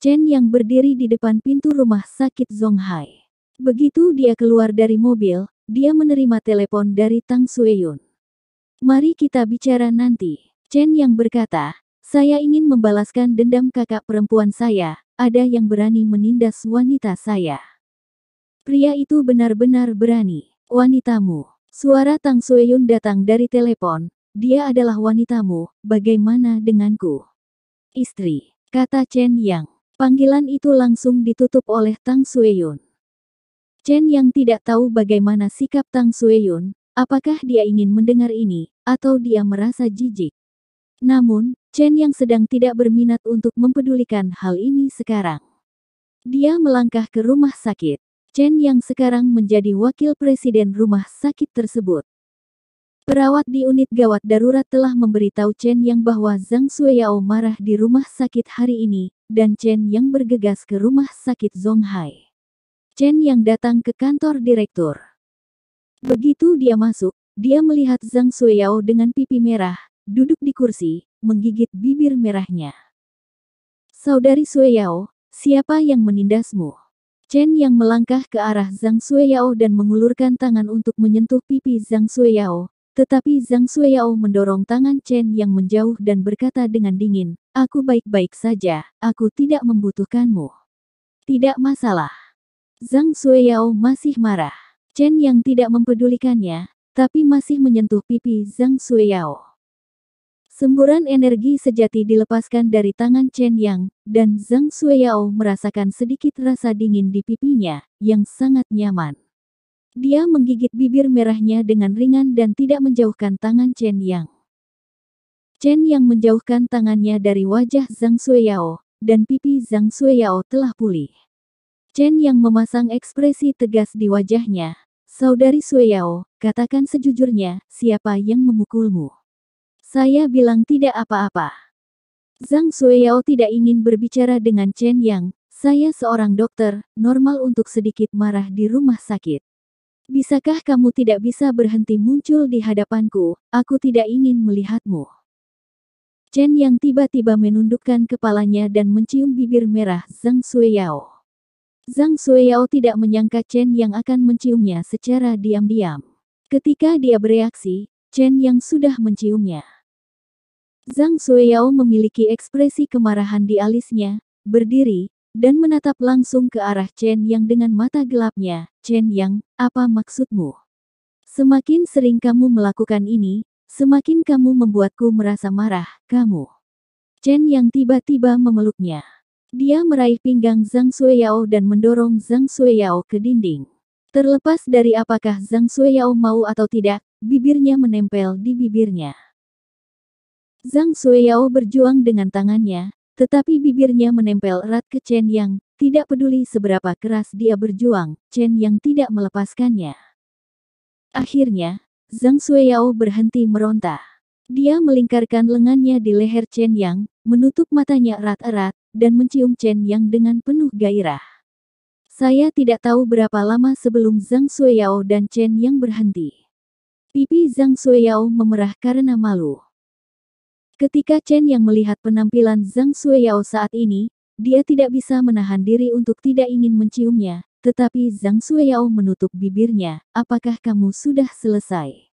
Chen yang berdiri di depan pintu rumah sakit Zhonghai. Begitu dia keluar dari mobil, dia menerima telepon dari Tang Sueyun. "Mari kita bicara nanti," Chen yang berkata. "Saya ingin membalaskan dendam kakak perempuan saya, ada yang berani menindas wanita saya." "Pria itu benar-benar berani. Wanitamu." Suara Tang Sueyun datang dari telepon. "Dia adalah wanitamu, bagaimana denganku?" "Istri," kata Chen Yang. Panggilan itu langsung ditutup oleh Tang Sueyun. Chen Yang tidak tahu bagaimana sikap Tang Sueyun, apakah dia ingin mendengar ini, atau dia merasa jijik. Namun, Chen Yang sedang tidak berminat untuk mempedulikan hal ini sekarang. Dia melangkah ke rumah sakit. Chen Yang sekarang menjadi wakil presiden rumah sakit tersebut. Perawat di unit gawat darurat telah memberitahu Chen Yang bahwa Zhang Sueyao marah di rumah sakit hari ini, dan Chen Yang bergegas ke rumah sakit Zhonghai. Chen Yang datang ke kantor direktur. Begitu dia masuk, dia melihat Zhang Sueyao dengan pipi merah, duduk di kursi, menggigit bibir merahnya. "Saudari Sueyao, siapa yang menindasmu?" Chen Yang melangkah ke arah Zhang Sueyao dan mengulurkan tangan untuk menyentuh pipi Zhang Sueyao, tetapi Zhang Sueyao mendorong tangan Chen Yang menjauh dan berkata dengan dingin, "Aku baik-baik saja, aku tidak membutuhkanmu." "Tidak masalah." Zhang Sueyao masih marah. Chen Yang tidak mempedulikannya, tapi masih menyentuh pipi Zhang Sueyao. Semburan energi sejati dilepaskan dari tangan Chen Yang, dan Zhang Sueyao merasakan sedikit rasa dingin di pipinya, yang sangat nyaman. Dia menggigit bibir merahnya dengan ringan dan tidak menjauhkan tangan Chen Yang. Chen Yang menjauhkan tangannya dari wajah Zhang Sueyao, dan pipi Zhang Sueyao telah pulih. Chen Yang memasang ekspresi tegas di wajahnya. "Saudari Sueyao, katakan sejujurnya, siapa yang memukulmu?" "Saya bilang tidak apa-apa." Zhang Sueyao tidak ingin berbicara dengan Chen Yang. "Saya seorang dokter, normal untuk sedikit marah di rumah sakit. Bisakah kamu tidak bisa berhenti muncul di hadapanku? Aku tidak ingin melihatmu." Chen Yang tiba-tiba menundukkan kepalanya dan mencium bibir merah Zhang Sueyao. Zhang Sueyao tidak menyangka Chen Yang akan menciumnya secara diam-diam. Ketika dia bereaksi, Chen Yang sudah menciumnya. Zhang Sueyao memiliki ekspresi kemarahan di alisnya, berdiri, dan menatap langsung ke arah Chen Yang dengan mata gelapnya. "Chen Yang, apa maksudmu? Semakin sering kamu melakukan ini, semakin kamu membuatku merasa marah, kamu." Chen Yang tiba-tiba memeluknya. Dia meraih pinggang Zhang Sueyao dan mendorong Zhang Sueyao ke dinding. Terlepas dari apakah Zhang Sueyao mau atau tidak, bibirnya menempel di bibirnya. Zhang Sueyao berjuang dengan tangannya, tetapi bibirnya menempel erat ke Chen Yang. Tidak peduli seberapa keras dia berjuang, Chen Yang tidak melepaskannya. Akhirnya, Zhang Sueyao berhenti meronta. Dia melingkarkan lengannya di leher Chen Yang, menutup matanya erat-erat, dan mencium Chen Yang dengan penuh gairah. Saya tidak tahu berapa lama sebelum Zhang Sueyao dan Chen Yang berhenti. Pipi Zhang Sueyao memerah karena malu. Ketika Chen Yang melihat penampilan Zhang Sueyao saat ini, dia tidak bisa menahan diri untuk tidak ingin menciumnya, tetapi Zhang Sueyao menutup bibirnya. "Apakah kamu sudah selesai?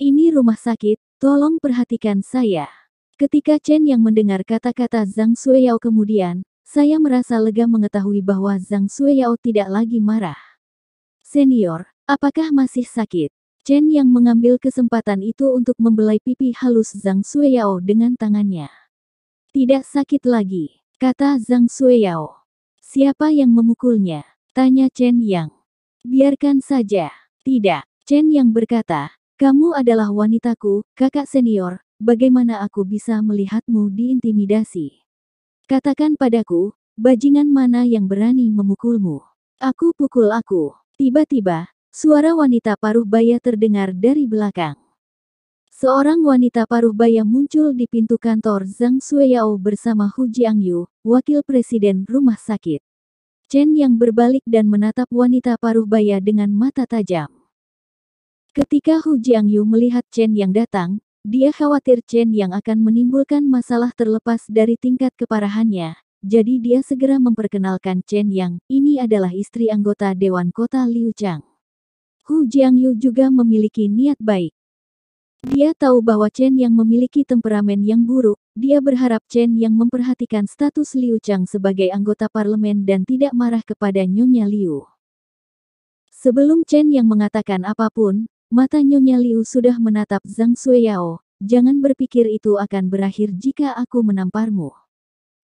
Ini rumah sakit, tolong perhatikan saya." Ketika Chen Yang mendengar kata-kata Zhang Sueyao kemudian, saya merasa lega mengetahui bahwa Zhang Sueyao tidak lagi marah. "Senior, apakah masih sakit?" Chen Yang mengambil kesempatan itu untuk membelai pipi halus Zhang Sueyao dengan tangannya. "Tidak sakit lagi," kata Zhang Sueyao. "Siapa yang memukulnya?" tanya Chen Yang. "Biarkan saja." "Tidak," Chen Yang berkata. "Kamu adalah wanitaku, kakak senior, bagaimana aku bisa melihatmu diintimidasi? Katakan padaku, bajingan mana yang berani memukulmu? Aku pukul aku." Tiba-tiba, suara wanita paruh baya terdengar dari belakang. Seorang wanita paruh baya muncul di pintu kantor Zhang Sueyao bersama Hu Jiangyu, wakil presiden rumah sakit. Chen Yang berbalik dan menatap wanita paruh baya dengan mata tajam. Ketika Hu Jiangyu melihat Chen Yang datang, dia khawatir Chen Yang akan menimbulkan masalah terlepas dari tingkat keparahannya. Jadi dia segera memperkenalkan Chen Yang, ini adalah istri anggota Dewan Kota Liu Chang. Hu Jiangyu juga memiliki niat baik. Dia tahu bahwa Chen Yang memiliki temperamen yang buruk, dia berharap Chen Yang memperhatikan status Liu Chang sebagai anggota parlemen dan tidak marah kepada Nyonya Liu. Sebelum Chen Yang mengatakan apapun, mata Nyonya Liu sudah menatap Zhang Xueyao, jangan berpikir itu akan berakhir jika aku menamparmu.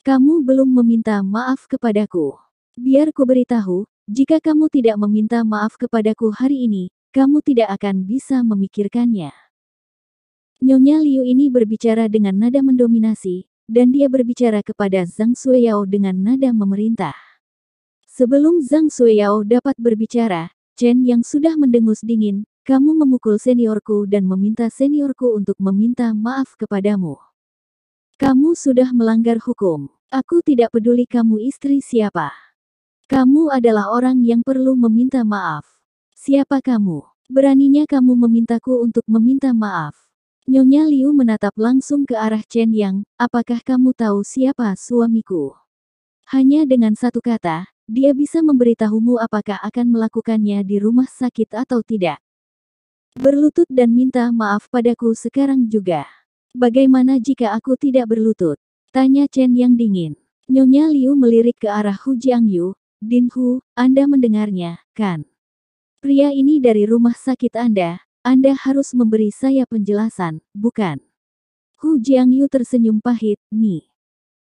Kamu belum meminta maaf kepadaku. Biar ku beritahu, jika kamu tidak meminta maaf kepadaku hari ini, kamu tidak akan bisa memikirkannya. Nyonya Liu ini berbicara dengan nada mendominasi, dan dia berbicara kepada Zhang Xueyao dengan nada memerintah. Sebelum Zhang Xueyao dapat berbicara, Chen Yang sudah mendengus dingin, kamu memukul seniorku dan meminta seniorku untuk meminta maaf kepadamu. Kamu sudah melanggar hukum. Aku tidak peduli kamu istri siapa. Kamu adalah orang yang perlu meminta maaf. Siapa kamu? Beraninya kamu memintaku untuk meminta maaf. Nyonya Liu menatap langsung ke arah Chen Yang, apakah kamu tahu siapa suamiku? Hanya dengan satu kata, dia bisa memberitahumu apakah akan melakukannya di rumah sakit atau tidak. Berlutut dan minta maaf padaku sekarang juga. Bagaimana jika aku tidak berlutut? Tanya Chen Yang dingin. Nyonya Liu melirik ke arah Hu Jiangyu. Din Hu, Anda mendengarnya, kan? Pria ini dari rumah sakit Anda. Anda harus memberi saya penjelasan, bukan? Hu Jiangyu tersenyum pahit, nih.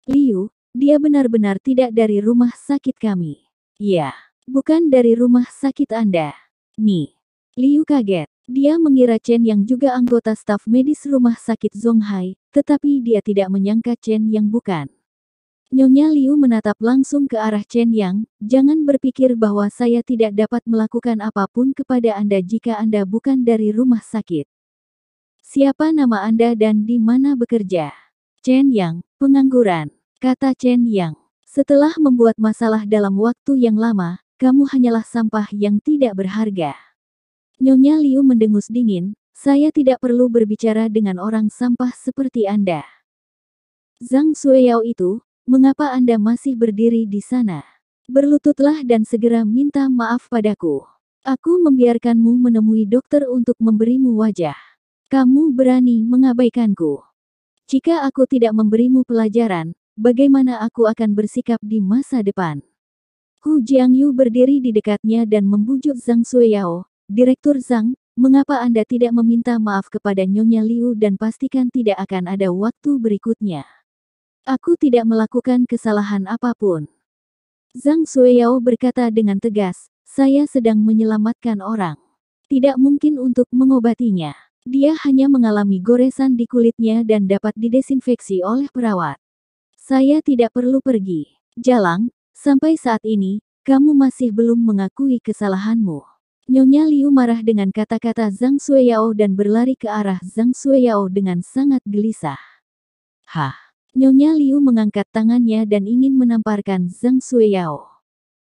Liu, dia benar-benar tidak dari rumah sakit kami. Ya, bukan dari rumah sakit Anda. Nih. Liu kaget. Dia mengira Chen Yang juga anggota staf medis rumah sakit Zhonghai, tetapi dia tidak menyangka Chen Yang bukan. Nyonya Liu menatap langsung ke arah Chen Yang, jangan berpikir bahwa saya tidak dapat melakukan apapun kepada Anda jika Anda bukan dari rumah sakit. Siapa nama Anda dan di mana bekerja? Chen Yang, pengangguran, kata Chen Yang. Setelah membuat masalah dalam waktu yang lama, kamu hanyalah sampah yang tidak berharga. Nyonya Liu mendengus dingin, saya tidak perlu berbicara dengan orang sampah seperti Anda. Zhang Xueyao itu, mengapa Anda masih berdiri di sana? Berlututlah dan segera minta maaf padaku. Aku membiarkanmu menemui dokter untuk memberimu wajah. Kamu berani mengabaikanku. Jika aku tidak memberimu pelajaran, bagaimana aku akan bersikap di masa depan? Hu Jiangyu berdiri di dekatnya dan membujuk Zhang Xueyao. Direktur Zhang, mengapa Anda tidak meminta maaf kepada Nyonya Liu dan pastikan tidak akan ada waktu berikutnya? Aku tidak melakukan kesalahan apapun. Zhang Xueyao berkata dengan tegas, saya sedang menyelamatkan orang. Tidak mungkin untuk mengobatinya. Dia hanya mengalami goresan di kulitnya dan dapat didesinfeksi oleh perawat. Saya tidak perlu pergi. Jalang, sampai saat ini, kamu masih belum mengakui kesalahanmu. Nyonya Liu marah dengan kata-kata Zhang Xueyao dan berlari ke arah Zhang Xueyao dengan sangat gelisah. Hah! Nyonya Liu mengangkat tangannya dan ingin menamparkan Zhang Xueyao.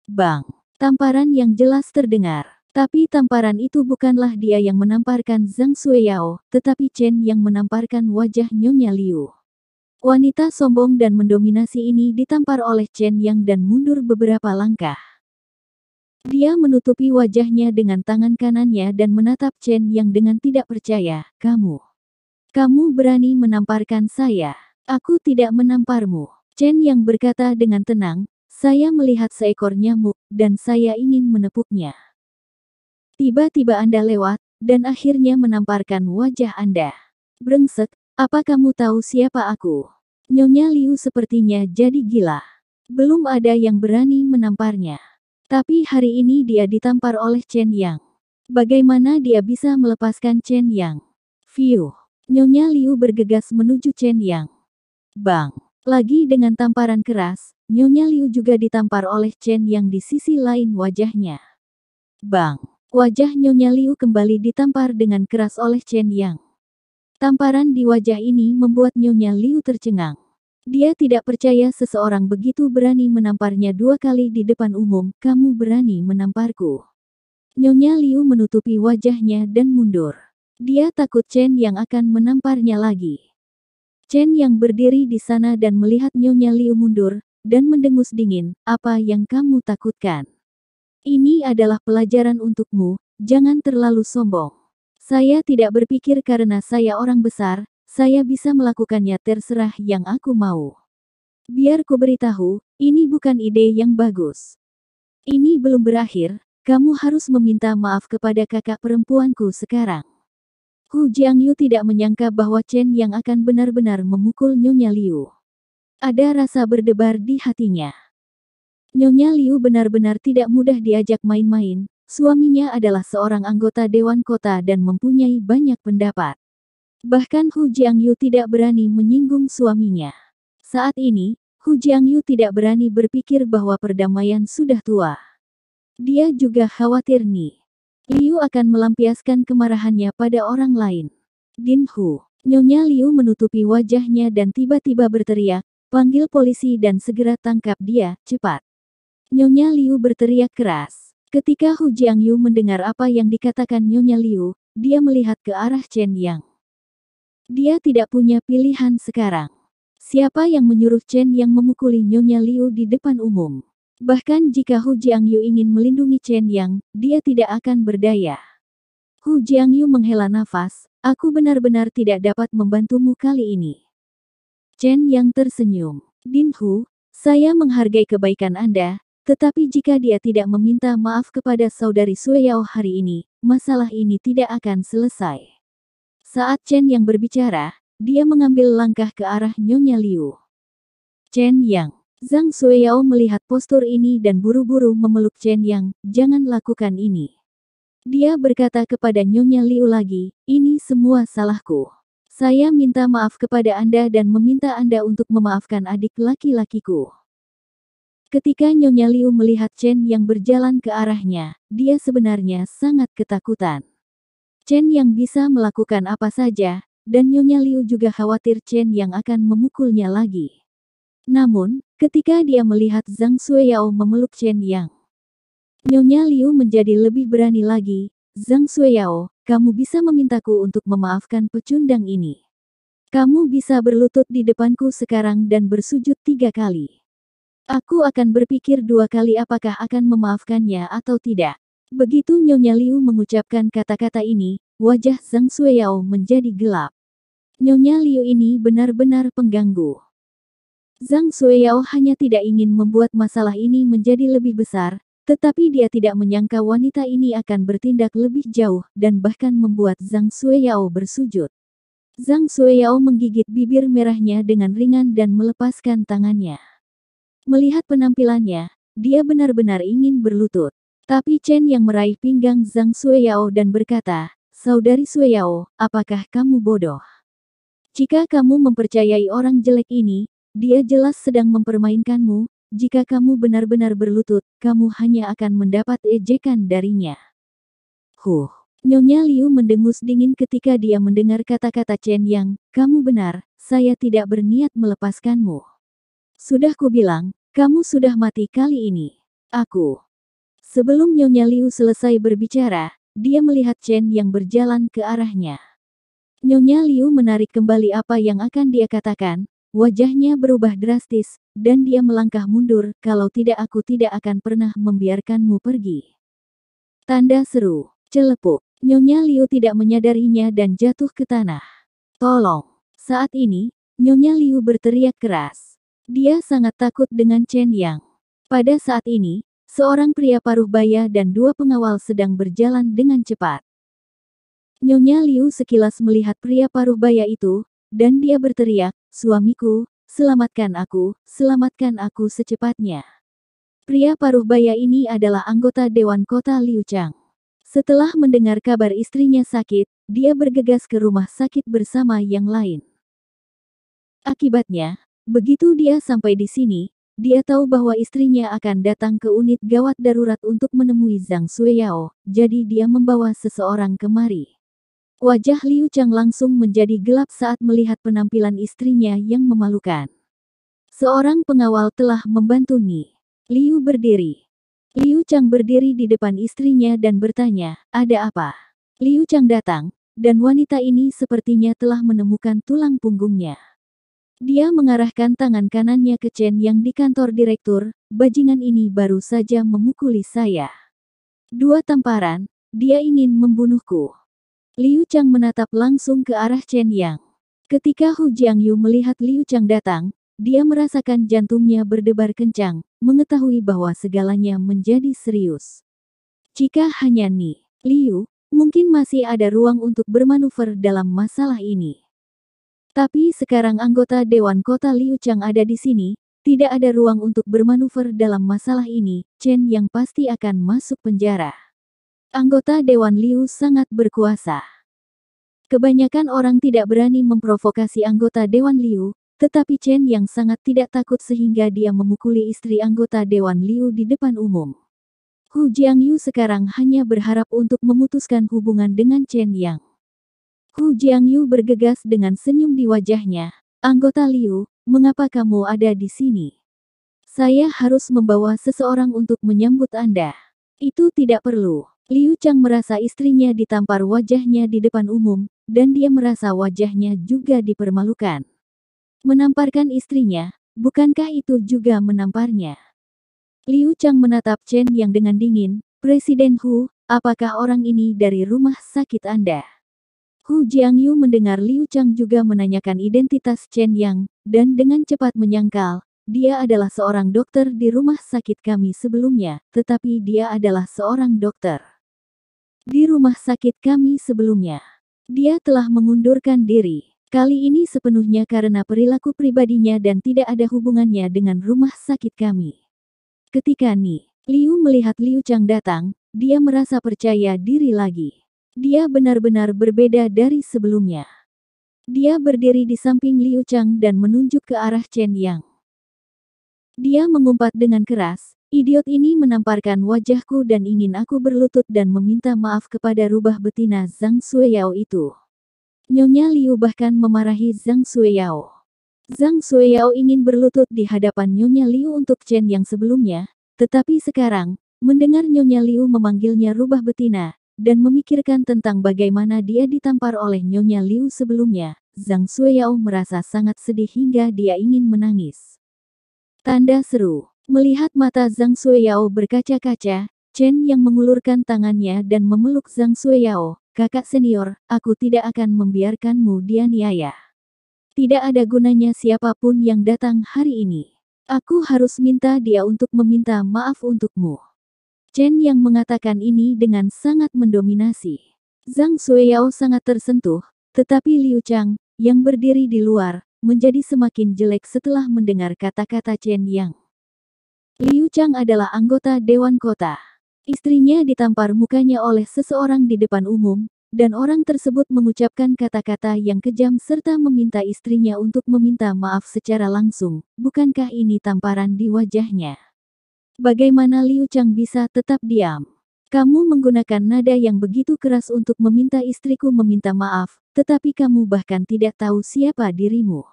Bang! Tamparan yang jelas terdengar. Tapi tamparan itu bukanlah dia yang menamparkan Zhang Xueyao, tetapi Chen Yang menamparkan wajah Nyonya Liu. Wanita sombong dan mendominasi ini ditampar oleh Chen Yang dan mundur beberapa langkah. Dia menutupi wajahnya dengan tangan kanannya dan menatap Chen Yang dengan tidak percaya, Kamu berani menamparkan saya. Aku tidak menamparmu. Chen Yang berkata dengan tenang, saya melihat seekor nyamuk, dan saya ingin menepuknya. Tiba-tiba Anda lewat, dan akhirnya menamparkan wajah Anda. Brengsek, apa kamu tahu siapa aku? Nyonya Liu sepertinya jadi gila. Belum ada yang berani menamparnya. Tapi hari ini dia ditampar oleh Chen Yang. Bagaimana dia bisa melepaskan Chen Yang? Fiuh. Nyonya Liu bergegas menuju Chen Yang. Bang. Lagi dengan tamparan keras, Nyonya Liu juga ditampar oleh Chen Yang di sisi lain wajahnya. Bang. Wajah Nyonya Liu kembali ditampar dengan keras oleh Chen Yang. Tamparan di wajah ini membuat Nyonya Liu tercengang. Dia tidak percaya seseorang begitu berani menamparnya dua kali di depan umum, kamu berani menamparku. Nyonya Liu menutupi wajahnya dan mundur. Dia takut Chen Yang akan menamparnya lagi. Chen Yang berdiri di sana dan melihat Nyonya Liu mundur, dan mendengus dingin, "Apa yang kamu takutkan? Ini adalah pelajaran untukmu, jangan terlalu sombong. Saya tidak berpikir karena saya orang besar, saya bisa melakukannya terserah yang aku mau. Biar ku beritahu, ini bukan ide yang bagus. Ini belum berakhir, kamu harus meminta maaf kepada kakak perempuanku sekarang." Hu Jiangyu tidak menyangka bahwa Chen Yang akan benar-benar memukul Nyonya Liu. Ada rasa berdebar di hatinya. Nyonya Liu benar-benar tidak mudah diajak main-main, suaminya adalah seorang anggota Dewan Kota dan mempunyai banyak pendapat. Bahkan Hu Jiangyu tidak berani menyinggung suaminya. Saat ini, Hu Jiangyu tidak berani berpikir bahwa perdamaian sudah tua. Dia juga khawatir nih Liu akan melampiaskan kemarahannya pada orang lain. "Din Hu," Nyonya Liu menutupi wajahnya dan tiba-tiba berteriak, "Panggil polisi dan segera tangkap dia, cepat." Nyonya Liu berteriak keras. Ketika Hu Jiangyu mendengar apa yang dikatakan Nyonya Liu, dia melihat ke arah Chen Yang. Dia tidak punya pilihan sekarang. Siapa yang menyuruh Chen Yang memukuli Nyonya Liu di depan umum? Bahkan jika Hu Jiangyu ingin melindungi Chen Yang, dia tidak akan berdaya. Hu Jiangyu menghela nafas, "Aku benar-benar tidak dapat membantumu kali ini." Chen Yang tersenyum. "Din Hu, saya menghargai kebaikan Anda, tetapi jika dia tidak meminta maaf kepada saudari Sue Yao hari ini, masalah ini tidak akan selesai." Saat Chen Yang berbicara, dia mengambil langkah ke arah Nyonya Liu. "Chen Yang." Zhang Sueyao melihat postur ini dan buru-buru memeluk Chen Yang, "Jangan lakukan ini." Dia berkata kepada Nyonya Liu lagi, "Ini semua salahku. Saya minta maaf kepada Anda dan meminta Anda untuk memaafkan adik laki-lakiku." Ketika Nyonya Liu melihat Chen Yang berjalan ke arahnya, dia sebenarnya sangat ketakutan. Chen Yang bisa melakukan apa saja, dan Nyonya Liu juga khawatir Chen Yang akan memukulnya lagi. Namun, ketika dia melihat Zhang Sueyao memeluk Chen Yang, Nyonya Liu menjadi lebih berani lagi. "Zhang Sueyao, kamu bisa memintaku untuk memaafkan pecundang ini. Kamu bisa berlutut di depanku sekarang dan bersujud 3 kali. Aku akan berpikir 2 kali apakah akan memaafkannya atau tidak." Begitu Nyonya Liu mengucapkan kata-kata ini, wajah Zhang Sueyao menjadi gelap. Nyonya Liu ini benar-benar pengganggu. Zhang Sueyao hanya tidak ingin membuat masalah ini menjadi lebih besar, tetapi dia tidak menyangka wanita ini akan bertindak lebih jauh dan bahkan membuat Zhang Sueyao bersujud. Zhang Sueyao menggigit bibir merahnya dengan ringan dan melepaskan tangannya. Melihat penampilannya, dia benar-benar ingin berlutut. Tapi Chen Yang meraih pinggang Zhang Sueyao dan berkata, "Saudari Sueyao, apakah kamu bodoh? Jika kamu mempercayai orang jelek ini, dia jelas sedang mempermainkanmu. Jika kamu benar-benar berlutut, kamu hanya akan mendapat ejekan darinya." "Huh." Nyonya Liu mendengus dingin ketika dia mendengar kata-kata Chen Yang, "Kamu benar, saya tidak berniat melepaskanmu. Sudah kubilang, kamu sudah mati kali ini. Aku." Sebelum Nyonya Liu selesai berbicara, dia melihat Chen Yang berjalan ke arahnya. Nyonya Liu menarik kembali apa yang akan dia katakan. Wajahnya berubah drastis, dan dia melangkah mundur. "Kalau tidak, aku tidak akan pernah membiarkanmu pergi." Tanda seru, celepuk. Nyonya Liu tidak menyadarinya dan jatuh ke tanah. "Tolong." Saat ini, Nyonya Liu berteriak keras. Dia sangat takut dengan Chen Yang. Pada saat ini, seorang pria paruh baya dan 2 pengawal sedang berjalan dengan cepat. Nyonya Liu sekilas melihat pria paruh baya itu, dan dia berteriak, "Suamiku, selamatkan aku secepatnya." Pria paruh baya ini adalah anggota Dewan Kota Liu Chang. Setelah mendengar kabar istrinya sakit, dia bergegas ke rumah sakit bersama yang lain. Akibatnya, begitu dia sampai di sini, dia tahu bahwa istrinya akan datang ke unit gawat darurat untuk menemui Zhang Sueyao, jadi dia membawa seseorang kemari. Wajah Liu Chang langsung menjadi gelap saat melihat penampilan istrinya yang memalukan. Seorang pengawal telah membantu Ni Liu berdiri. Liu Chang berdiri di depan istrinya dan bertanya, "Ada apa?" Liu Chang datang, dan wanita ini sepertinya telah menemukan tulang punggungnya. Dia mengarahkan tangan kanannya ke Chen yang di kantor direktur, bajingan ini baru saja memukuli saya. Dua tamparan, dia ingin membunuhku. Liu Chang menatap langsung ke arah Chen Yang. Ketika Hu Jiangyu melihat Liu Chang datang, dia merasakan jantungnya berdebar kencang, mengetahui bahwa segalanya menjadi serius. Jika hanya Ni Liu, mungkin masih ada ruang untuk bermanuver dalam masalah ini. Tapi sekarang anggota Dewan Kota Liu Chang ada di sini, tidak ada ruang untuk bermanuver dalam masalah ini, Chen Yang pasti akan masuk penjara. Anggota Dewan Liu sangat berkuasa. Kebanyakan orang tidak berani memprovokasi anggota Dewan Liu, tetapi Chen Yang sangat tidak takut sehingga dia memukuli istri anggota Dewan Liu di depan umum. Hu Jiangyu sekarang hanya berharap untuk memutuskan hubungan dengan Chen Yang. Hu Jiangyu bergegas dengan senyum di wajahnya. Anggota Liu, mengapa kamu ada di sini? Saya harus membawa seseorang untuk menyambut Anda. Itu tidak perlu. Liu Chang merasa istrinya ditampar wajahnya di depan umum, dan dia merasa wajahnya juga dipermalukan. Menamparkan istrinya, bukankah itu juga menamparnya? Liu Chang menatap Chen Yang dengan dingin. Presiden Hu, apakah orang ini dari rumah sakit Anda? Hu Jiangyu mendengar Liu Chang juga menanyakan identitas Chen Yang, dan dengan cepat menyangkal, dia adalah seorang dokter di rumah sakit kami sebelumnya, tetapi dia adalah seorang dokter di rumah sakit kami sebelumnya. Dia telah mengundurkan diri, kali ini sepenuhnya karena perilaku pribadinya dan tidak ada hubungannya dengan rumah sakit kami. Ketika Ni Liu melihat Liu Chang datang, dia merasa percaya diri lagi. Dia benar-benar berbeda dari sebelumnya. Dia berdiri di samping Liu Chang dan menunjuk ke arah Chen Yang. Dia mengumpat dengan keras, idiot ini menamparkan wajahku dan ingin aku berlutut dan meminta maaf kepada rubah betina Zhang Shueyao itu. Nyonya Liu bahkan memarahi Zhang Shueyao. Zhang Shueyao ingin berlutut di hadapan Nyonya Liu untuk Chen Yang sebelumnya, tetapi sekarang, mendengar Nyonya Liu memanggilnya rubah betina, dan memikirkan tentang bagaimana dia ditampar oleh Nyonya Liu sebelumnya, Zhang Shueyao merasa sangat sedih hingga dia ingin menangis. Tanda seru. Melihat mata Zhang Shueyao berkaca-kaca, Chen Yang mengulurkan tangannya dan memeluk Zhang Shueyao. Kakak senior, aku tidak akan membiarkanmu dianiaya. Tidak ada gunanya siapapun yang datang hari ini. Aku harus minta dia untuk meminta maaf untukmu. Chen Yang mengatakan ini dengan sangat mendominasi. Zhang Shueyao sangat tersentuh, tetapi Liu Chang, yang berdiri di luar, menjadi semakin jelek setelah mendengar kata-kata Chen Yang. Liu Chang adalah anggota Dewan Kota. Istrinya ditampar mukanya oleh seseorang di depan umum, dan orang tersebut mengucapkan kata-kata yang kejam serta meminta istrinya untuk meminta maaf secara langsung. Bukankah ini tamparan di wajahnya? Bagaimana Liu Chang bisa tetap diam? Kamu menggunakan nada yang begitu keras untuk meminta istriku meminta maaf, tetapi kamu bahkan tidak tahu siapa dirimu.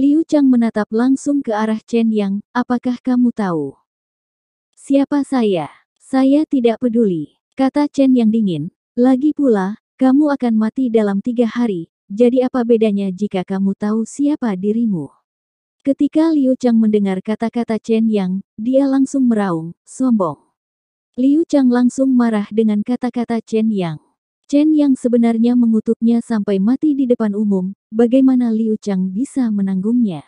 Liu Chang menatap langsung ke arah Chen Yang, apakah kamu tahu siapa saya? Saya tidak peduli, kata Chen Yang dingin. Lagi pula, kamu akan mati dalam 3 hari, jadi apa bedanya jika kamu tahu siapa dirimu? Ketika Liu Chang mendengar kata-kata Chen Yang, dia langsung meraung, sombong. Liu Chang langsung marah dengan kata-kata Chen Yang. Chen Yang sebenarnya mengutuknya sampai mati di depan umum, bagaimana Liu Chang bisa menanggungnya?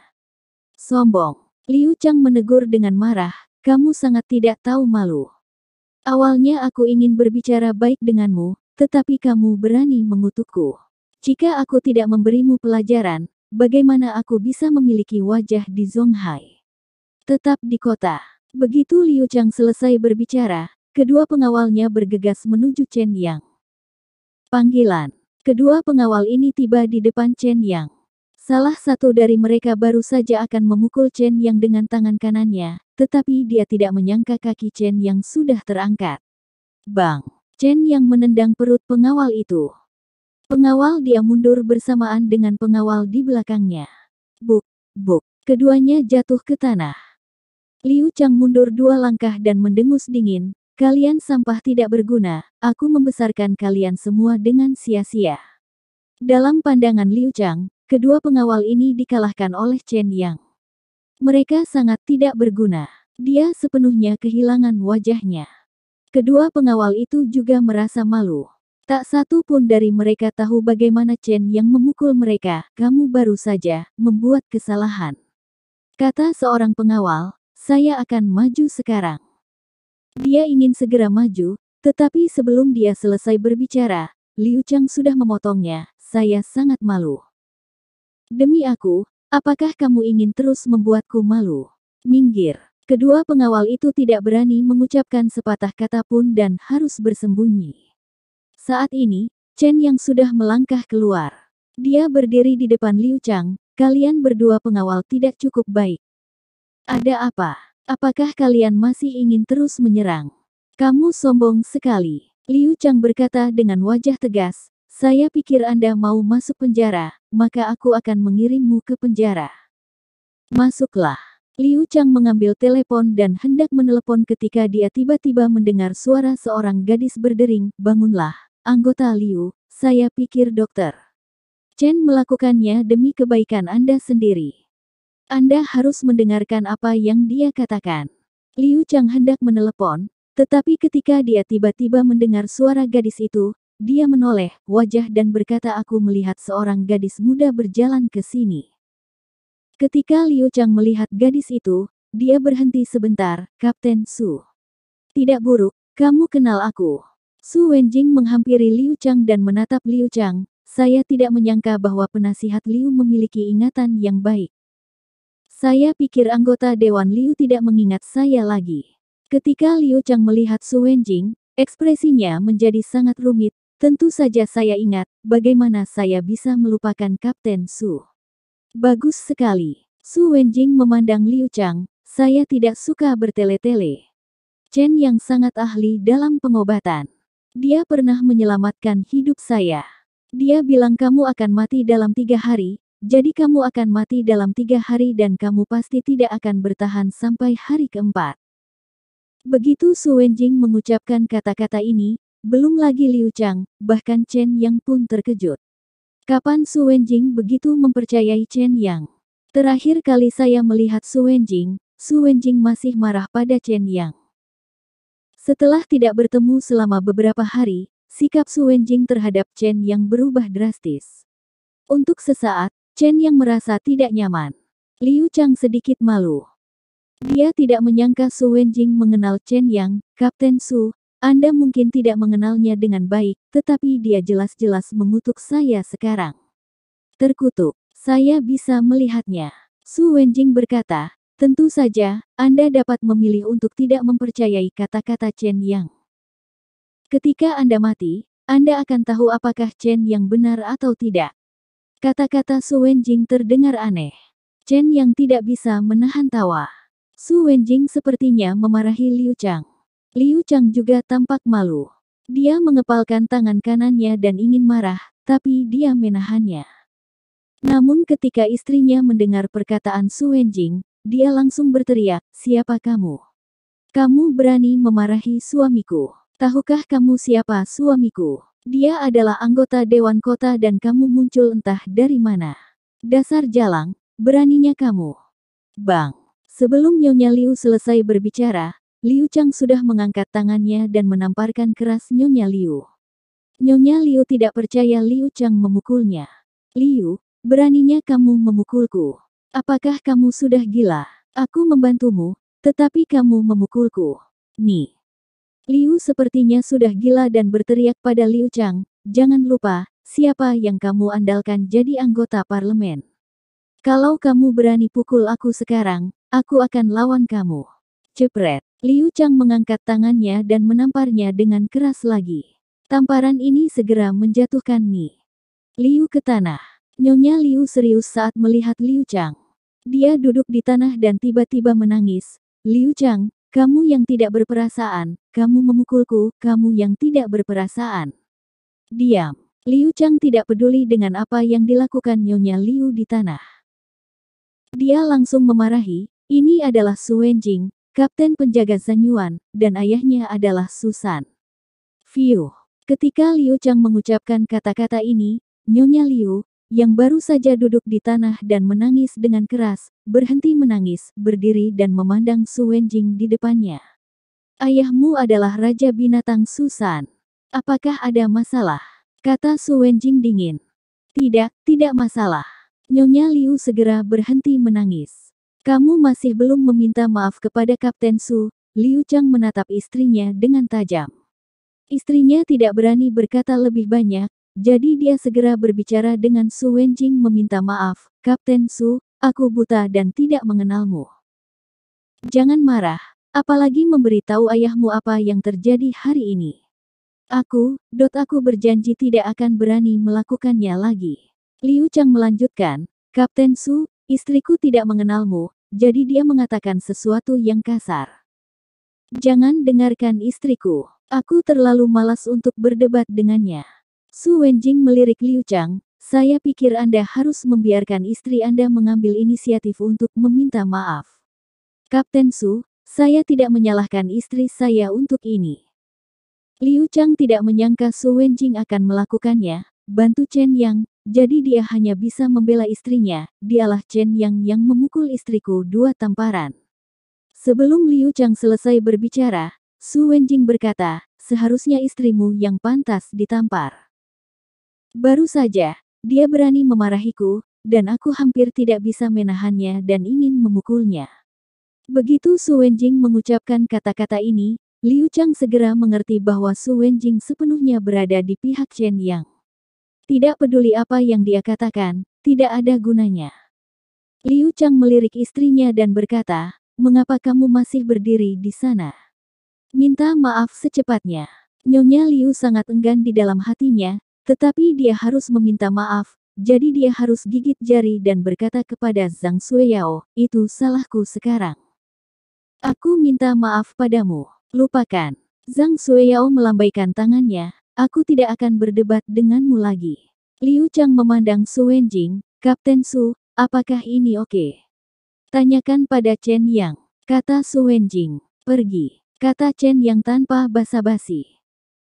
Sombong. Liu Chang menegur dengan marah, kamu sangat tidak tahu malu. Awalnya aku ingin berbicara baik denganmu, tetapi kamu berani mengutukku. Jika aku tidak memberimu pelajaran, bagaimana aku bisa memiliki wajah di Zhonghai? Tetap di kota. Begitu Liu Chang selesai berbicara, kedua pengawalnya bergegas menuju Chen Yang. Panggilan. Kedua pengawal ini tiba di depan Chen Yang. Salah satu dari mereka baru saja akan memukul Chen Yang dengan tangan kanannya, tetapi dia tidak menyangka kaki Chen Yang sudah terangkat. Bang! Chen Yang menendang perut pengawal itu. Pengawal dia mundur bersamaan dengan pengawal di belakangnya. Buk, buk. Keduanya jatuh ke tanah. Liu Chang mundur 2 langkah dan mendengus dingin. Kalian sampah tidak berguna, aku membesarkan kalian semua dengan sia-sia. Dalam pandangan Liu Chang, Kedua pengawal ini dikalahkan oleh Chen Yang. Mereka sangat tidak berguna. Dia sepenuhnya kehilangan wajahnya. Kedua pengawal itu juga merasa malu. Tak satu pun dari mereka tahu bagaimana Chen Yang memukul mereka. "Kamu baru saja membuat kesalahan," kata seorang pengawal. "Saya akan maju sekarang." Dia ingin segera maju, tetapi sebelum dia selesai berbicara, Liu Chang sudah memotongnya. "Saya sangat malu. Demi aku, apakah kamu ingin terus membuatku malu? Minggir." Kedua pengawal itu tidak berani mengucapkan sepatah kata pun dan harus bersembunyi. Saat ini, Chen Yang sudah melangkah keluar. Dia berdiri di depan Liu Chang. "Kalian berdua pengawal tidak cukup baik. Ada apa? Apakah kalian masih ingin terus menyerang? Kamu sombong sekali." Liu Chang berkata dengan wajah tegas, "Saya pikir Anda mau masuk penjara, maka aku akan mengirimmu ke penjara. Masuklah." Liu Chang mengambil telepon dan hendak menelepon ketika dia tiba-tiba mendengar suara seorang gadis berdering, "Bangunlah, anggota Liu, saya pikir dokter Chen melakukannya demi kebaikan Anda sendiri. Anda harus mendengarkan apa yang dia katakan." Liu Chang hendak menelepon, tetapi ketika dia tiba-tiba mendengar suara gadis itu, dia menoleh wajah dan berkata, "Aku melihat seorang gadis muda berjalan ke sini." Ketika Liu Chang melihat gadis itu, dia berhenti sebentar. "Kapten Su. Tidak buruk, kamu kenal aku." Su Wenjing menghampiri Liu Chang dan menatap Liu Chang. "Saya tidak menyangka bahwa penasihat Liu memiliki ingatan yang baik. Saya pikir anggota Dewan Liu tidak mengingat saya lagi." Ketika Liu Chang melihat Su Wenjing, ekspresinya menjadi sangat rumit. "Tentu saja saya ingat, bagaimana saya bisa melupakan Kapten Su?" "Bagus sekali." Su Wenjing memandang Liu Chang. "Saya tidak suka bertele-tele. Chen Yang sangat ahli dalam pengobatan. Dia pernah menyelamatkan hidup saya. Dia bilang kamu akan mati dalam 3 hari. Jadi kamu akan mati dalam 3 hari dan kamu pasti tidak akan bertahan sampai hari keempat." Begitu Su Wenjing mengucapkan kata-kata ini, belum lagi Liu Chang, bahkan Chen Yang pun terkejut. "Kapan Su Wenjing begitu mempercayai Chen Yang? Terakhir kali saya melihat Su Wenjing masih marah pada Chen Yang." Setelah tidak bertemu selama beberapa hari, sikap Su Wenjing terhadap Chen Yang berubah drastis. Untuk sesaat, Chen Yang merasa tidak nyaman. Liu Chang sedikit malu. Dia tidak menyangka Su Wenjing mengenal Chen Yang. "Kapten Su, Anda mungkin tidak mengenalnya dengan baik, tetapi dia jelas-jelas mengutuk saya sekarang." "Terkutuk, saya bisa melihatnya." Su Wenjing berkata, "Tentu saja, Anda dapat memilih untuk tidak mempercayai kata-kata Chen Yang. Ketika Anda mati, Anda akan tahu apakah Chen Yang benar atau tidak." Kata-kata Su Wenjing terdengar aneh. Chen Yang tidak bisa menahan tawa. Su Wenjing sepertinya memarahi Liu Chang. Liu Chang juga tampak malu. Dia mengepalkan tangan kanannya dan ingin marah, tapi dia menahannya. Namun ketika istrinya mendengar perkataan Su Wenjing, dia langsung berteriak, "Siapa kamu? Kamu berani memarahi suamiku? Tahukah kamu siapa suamiku? Dia adalah anggota Dewan Kota dan kamu muncul entah dari mana. Dasar jalang, beraninya kamu." Bang! Sebelum Nyonya Liu selesai berbicara, Liu Chang sudah mengangkat tangannya dan menamparkan keras Nyonya Liu. Nyonya Liu tidak percaya Liu Chang memukulnya. "Liu, beraninya kamu memukulku. Apakah kamu sudah gila? Aku membantumu, tetapi kamu memukulku. Nih." Liu sepertinya sudah gila dan berteriak pada Liu Chang, "Jangan lupa, siapa yang kamu andalkan jadi anggota parlemen. Kalau kamu berani pukul aku sekarang, aku akan lawan kamu." Jepret! Liu Chang mengangkat tangannya dan menamparnya dengan keras lagi. Tamparan ini segera menjatuhkan Ni Liu ke tanah. Nyonya Liu serius saat melihat Liu Chang. Dia duduk di tanah dan tiba-tiba menangis. "Liu Chang, kamu yang tidak berperasaan, kamu memukulku, kamu yang tidak berperasaan." "Diam." Liu Chang tidak peduli dengan apa yang dilakukan Nyonya Liu di tanah. Dia langsung memarahi, "Ini adalah Su Wenjing, kapten penjaga Zanyuan, dan ayahnya adalah Susan." Fiuh! Ketika Liu Chang mengucapkan kata-kata ini, Nyonya Liu yang baru saja duduk di tanah dan menangis dengan keras, berhenti menangis, berdiri dan memandang Su Wenjing di depannya. Ayahmu adalah Raja Binatang Susan. Apakah ada masalah? Kata Su Wenjing dingin. Tidak masalah. Nyonya Liu segera berhenti menangis. Kamu masih belum meminta maaf kepada Kapten Su. Liu Chang menatap istrinya dengan tajam. Istrinya tidak berani berkata lebih banyak, jadi dia segera berbicara dengan Su Wenjing meminta maaf. Kapten Su, aku buta dan tidak mengenalmu. Jangan marah, apalagi memberitahu ayahmu apa yang terjadi hari ini. Aku berjanji tidak akan berani melakukannya lagi. Liu Chang melanjutkan, Kapten Su, istriku tidak mengenalmu, jadi dia mengatakan sesuatu yang kasar. Jangan dengarkan istriku. Aku terlalu malas untuk berdebat dengannya. Su Wenjing melirik Liu Chang. Saya pikir Anda harus membiarkan istri Anda mengambil inisiatif untuk meminta maaf. Kapten Su, saya tidak menyalahkan istri saya untuk ini. Liu Chang tidak menyangka Su Wenjing akan melakukannya. Bantu Chen Yang, jadi dia hanya bisa membela istrinya. Dialah Chen Yang memukul istriku 2 tamparan. Sebelum Liu Chang selesai berbicara, Su Wenjing berkata, seharusnya istrimu yang pantas ditampar. Baru saja, dia berani memarahiku, dan aku hampir tidak bisa menahannya dan ingin memukulnya. Begitu Su Wenjing mengucapkan kata-kata ini, Liu Chang segera mengerti bahwa Su Wenjing sepenuhnya berada di pihak Chen Yang. Tidak peduli apa yang dia katakan, tidak ada gunanya. Liu Chang melirik istrinya dan berkata, mengapa kamu masih berdiri di sana? Minta maaf secepatnya. Nyonya Liu sangat enggan di dalam hatinya, tetapi dia harus meminta maaf, jadi dia harus gigit jari dan berkata kepada Zhang Xueyao, itu salahku sekarang. Aku minta maaf padamu. Lupakan. Zhang Xueyao melambaikan tangannya, aku tidak akan berdebat denganmu lagi. Liu Chang memandang Su Wenjing, Kapten Su, apakah ini oke? Tanyakan pada Chen Yang, kata Su Wenjing. Pergi, kata Chen Yang tanpa basa-basi.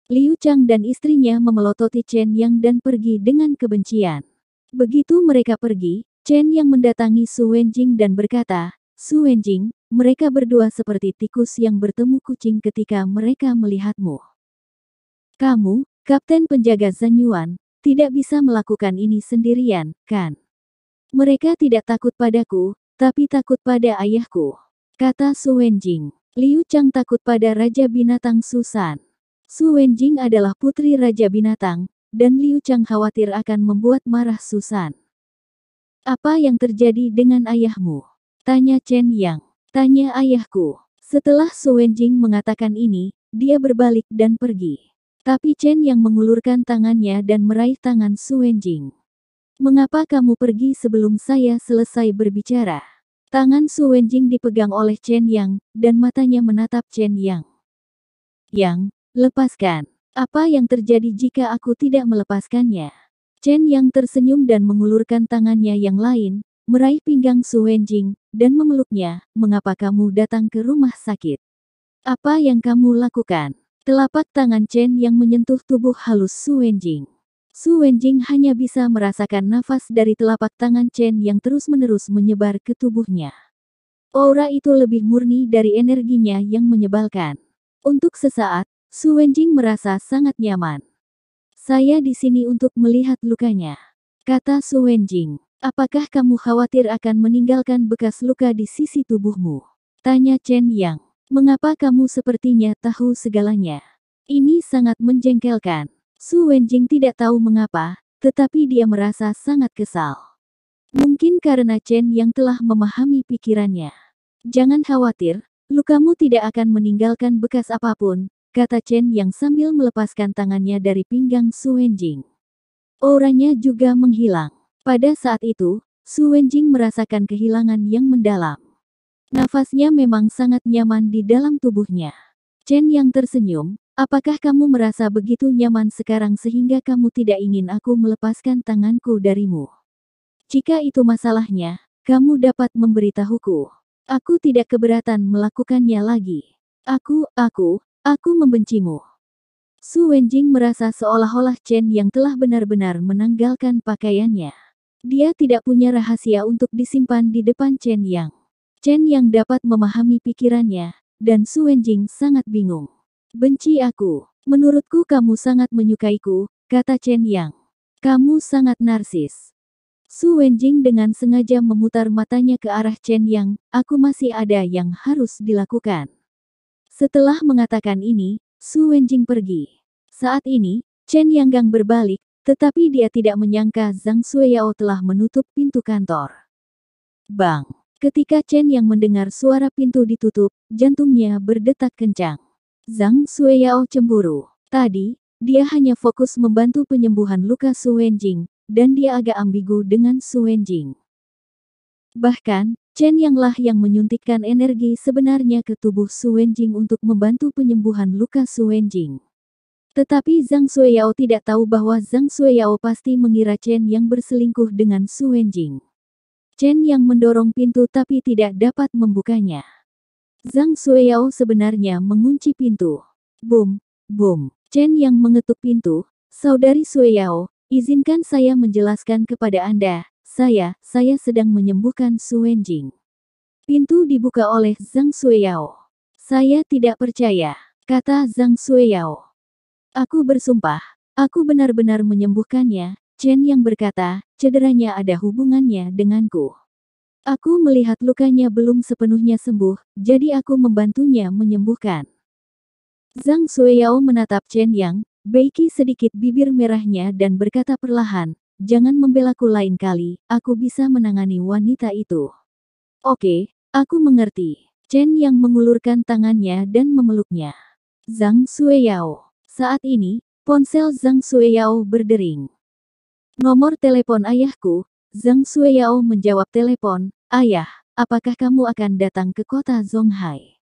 Liu Chang dan istrinya memelototi Chen Yang dan pergi dengan kebencian. Begitu mereka pergi, Chen Yang mendatangi Su Wenjing dan berkata, Su Wenjing, mereka berdua seperti tikus yang bertemu kucing ketika mereka melihatmu. Kamu, Kapten Penjaga Zhang Yuan, tidak bisa melakukan ini sendirian, kan? Mereka tidak takut padaku, tapi takut pada ayahku, kata Su Wenjing. Liu Chang takut pada Raja Binatang Susan. Su Wenjing adalah putri Raja Binatang, dan Liu Chang khawatir akan membuat marah Susan. Apa yang terjadi dengan ayahmu? Tanya Chen Yang. Tanya ayahku. Setelah Su Wenjing mengatakan ini, dia berbalik dan pergi. Tapi Chen Yang mengulurkan tangannya dan meraih tangan Su Wenjing. Mengapa kamu pergi sebelum saya selesai berbicara? Tangan Su Wenjing dipegang oleh Chen Yang, dan matanya menatap Chen Yang. Yang, lepaskan. Apa yang terjadi jika aku tidak melepaskannya? Chen Yang tersenyum dan mengulurkan tangannya yang lain, meraih pinggang Su Wenjing, dan memeluknya. Mengapa kamu datang ke rumah sakit? Apa yang kamu lakukan? Telapak tangan Chen Yang menyentuh tubuh halus Su Wenjing. Su Wenjing hanya bisa merasakan nafas dari telapak tangan Chen Yang terus-menerus menyebar ke tubuhnya. Aura itu lebih murni dari energinya yang menyebalkan. Untuk sesaat, Su Wenjing merasa sangat nyaman. Saya di sini untuk melihat lukanya, kata Su Wenjing. Apakah kamu khawatir akan meninggalkan bekas luka di sisi tubuhmu? Tanya Chen Yang. Mengapa kamu sepertinya tahu segalanya? Ini sangat menjengkelkan. Su Wenjing tidak tahu mengapa, tetapi dia merasa sangat kesal. Mungkin karena Chen Yang telah memahami pikirannya. Jangan khawatir, lukamu tidak akan meninggalkan bekas apapun, kata Chen Yang sambil melepaskan tangannya dari pinggang Su Wenjing. Auranya juga menghilang. Pada saat itu, Su Wenjing merasakan kehilangan yang mendalam. Nafasnya memang sangat nyaman di dalam tubuhnya. Chen Yang tersenyum. Apakah kamu merasa begitu nyaman sekarang sehingga kamu tidak ingin aku melepaskan tanganku darimu? Jika itu masalahnya, kamu dapat memberitahuku. Aku tidak keberatan melakukannya lagi. Aku membencimu. Su Wenjing merasa seolah-olah Chen Yang telah benar-benar menanggalkan pakaiannya. Dia tidak punya rahasia untuk disimpan di depan Chen Yang. Chen Yang dapat memahami pikirannya, dan Xu Wenjing sangat bingung. Benci aku. Menurutku kamu sangat menyukaiku, kata Chen Yang. Kamu sangat narsis. Xu Wenjing dengan sengaja memutar matanya ke arah Chen Yang, aku masih ada yang harus dilakukan. Setelah mengatakan ini, Xu Wenjing pergi. Saat ini, Chen Yang Gang berbalik, tetapi dia tidak menyangka Zhang Xueyao telah menutup pintu kantor. Bang! Ketika Chen Yang mendengar suara pintu ditutup, jantungnya berdetak kencang. Zhang Xueyao cemburu. Tadi, dia hanya fokus membantu penyembuhan luka Xu Wenjing, dan dia agak ambigu dengan Xu Wenjing. Bahkan, Chen Yang lah yang menyuntikkan energi sebenarnya ke tubuh Xu Wenjing untuk membantu penyembuhan luka Xu Wenjing. Tetapi Zhang Xueyao tidak tahu bahwa Zhang Xueyao pasti mengira Chen Yang berselingkuh dengan Xu Wenjing. Chen Yang mendorong pintu tapi tidak dapat membukanya. Zhang Xueyao sebenarnya mengunci pintu. Boom, boom. Chen Yang mengetuk pintu. Saudari Xueyao, izinkan saya menjelaskan kepada Anda. Saya sedang menyembuhkan Xu Wenjing. Pintu dibuka oleh Zhang Xueyao. Saya tidak percaya, kata Zhang Xueyao. Aku bersumpah, aku benar-benar menyembuhkannya, Chen Yang berkata, cederanya ada hubungannya denganku. Aku melihat lukanya belum sepenuhnya sembuh, jadi aku membantunya menyembuhkan. Zhang Xueyao menatap Chen Yang, beiki sedikit bibir merahnya dan berkata perlahan, jangan membelaku lain kali, aku bisa menangani wanita itu. Oke, aku mengerti. Chen Yang mengulurkan tangannya dan memeluknya. Zhang Xueyao. Saat ini, ponsel Zhang Xueyao berdering. Nomor telepon ayahku, Zhang Xueyao menjawab telepon, Ayah, apakah kamu akan datang ke kota Zhonghai?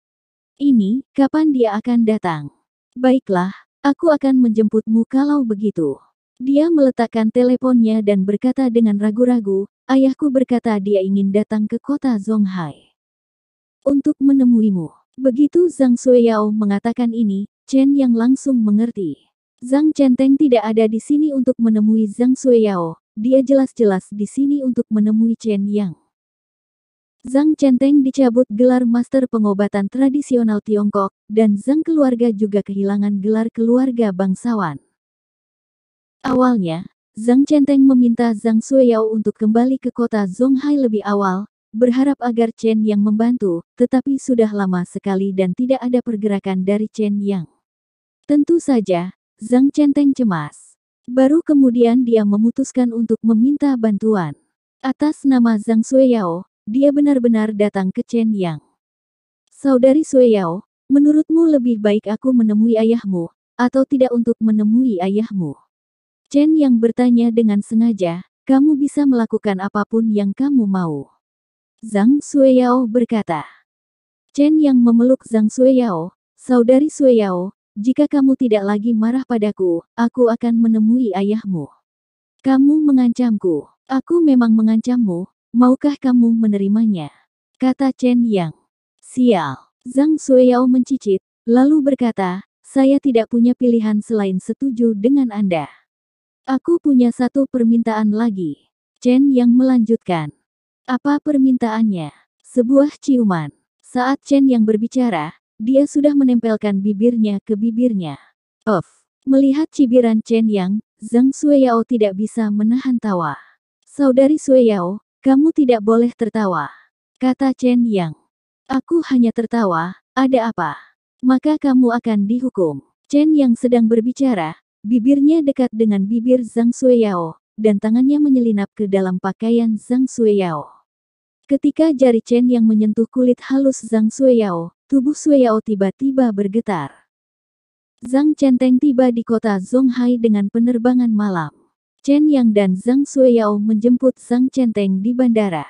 Ini, kapan dia akan datang? Baiklah, aku akan menjemputmu kalau begitu. Dia meletakkan teleponnya dan berkata dengan ragu-ragu, Ayahku berkata dia ingin datang ke kota Zhonghai untuk menemuimu. Begitu Zhang Xueyao mengatakan ini, Chen Yang langsung mengerti. Zhang Chenteng tidak ada di sini untuk menemui Zhang Xueyao, dia jelas-jelas di sini untuk menemui Chen Yang. Zhang Chenteng dicabut gelar master pengobatan tradisional Tiongkok, dan Zhang keluarga juga kehilangan gelar keluarga bangsawan. Awalnya, Zhang Chenteng meminta Zhang Xueyao untuk kembali ke kota Zhonghai lebih awal, berharap agar Chen Yang membantu, tetapi sudah lama sekali dan tidak ada pergerakan dari Chen Yang. Tentu saja, Zhang Chenteng cemas. Baru kemudian dia memutuskan untuk meminta bantuan. Atas nama Zhang Xueyao, dia benar-benar datang ke Chen Yang. Saudari Xueyao, menurutmu lebih baik aku menemui ayahmu, atau tidak untuk menemui ayahmu? Chen Yang bertanya dengan sengaja, kamu bisa melakukan apapun yang kamu mau. Zhang Xueyao berkata. Chen Yang memeluk Zhang Xueyao, Saudari Xueyao, jika kamu tidak lagi marah padaku, aku akan menemui ayahmu. Kamu mengancamku. Aku memang mengancammu, maukah kamu menerimanya? Kata Chen Yang. Sial. Zhang Xueyao mencicit, lalu berkata, saya tidak punya pilihan selain setuju dengan Anda. Aku punya satu permintaan lagi. Chen Yang melanjutkan. Apa permintaannya? Sebuah ciuman. Saat Chen Yang berbicara, dia sudah menempelkan bibirnya ke bibirnya. Of. Melihat cibiran Chen Yang, Zhang Xueyao tidak bisa menahan tawa. Saudari Xueyao, kamu tidak boleh tertawa. Kata Chen Yang. Aku hanya tertawa, ada apa? Maka kamu akan dihukum. Chen Yang sedang berbicara, bibirnya dekat dengan bibir Zhang Xueyao, dan tangannya menyelinap ke dalam pakaian Zhang Xueyao. Ketika jari Chen Yang menyentuh kulit halus Zhang Xueyao, tubuh Xueyao tiba-tiba bergetar. Zhang Chenteng tiba di kota Zhonghai dengan penerbangan malam. Chen Yang dan Zhang Xueyao menjemput Zhang Chenteng di bandara.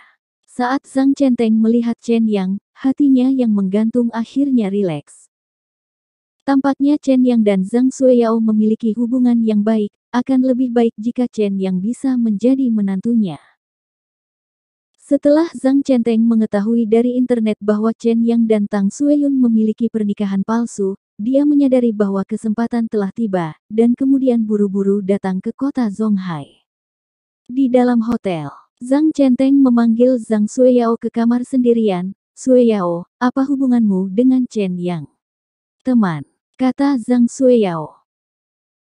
Saat Zhang Chenteng melihat Chen Yang, hatinya yang menggantung akhirnya rileks. Tampaknya Chen Yang dan Zhang Xueyao memiliki hubungan yang baik, akan lebih baik jika Chen Yang bisa menjadi menantunya. Setelah Zhang Chenteng mengetahui dari internet bahwa Chen Yang dan Tang Xueyun memiliki pernikahan palsu, dia menyadari bahwa kesempatan telah tiba, dan kemudian buru-buru datang ke kota Zhonghai. Di dalam hotel, Zhang Chenteng memanggil Zhang Shuiyao ke kamar sendirian. "Shuiyao, apa hubunganmu dengan Chen Yang?" "Teman," kata Zhang Shuiyao.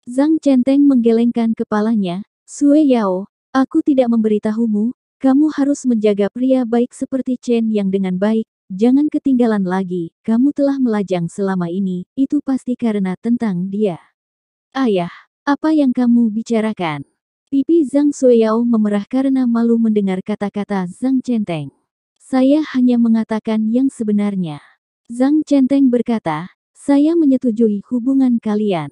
Zhang Chenteng menggelengkan kepalanya. "Shuiyao, aku tidak memberitahumu, kamu harus menjaga pria baik seperti Chen Yang dengan baik. Jangan ketinggalan lagi, kamu telah melajang selama ini, itu pasti karena tentang dia." "Ayah, apa yang kamu bicarakan?" Pipi Zhang Shuiyao memerah karena malu mendengar kata-kata Zhang Chenteng. "Saya hanya mengatakan yang sebenarnya." Zhang Chenteng berkata, "Saya menyetujui hubungan kalian.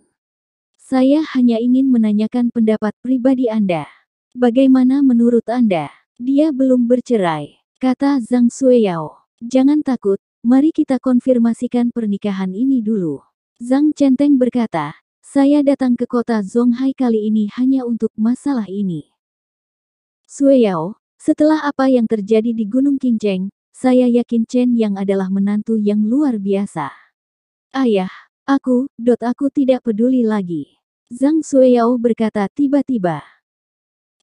Saya hanya ingin menanyakan pendapat pribadi Anda. Bagaimana menurut Anda?" "Dia belum bercerai," kata Zhang Shuiyao. "Jangan takut, mari kita konfirmasikan pernikahan ini dulu." Zhang Chenteng berkata, "Saya datang ke kota Zhonghai kali ini hanya untuk masalah ini. Shuiyao, setelah apa yang terjadi di Gunung Qingcheng, saya yakin Chen Yang adalah menantu yang luar biasa." "Ayah, aku tidak peduli lagi," Zhang Shuiyao berkata tiba-tiba.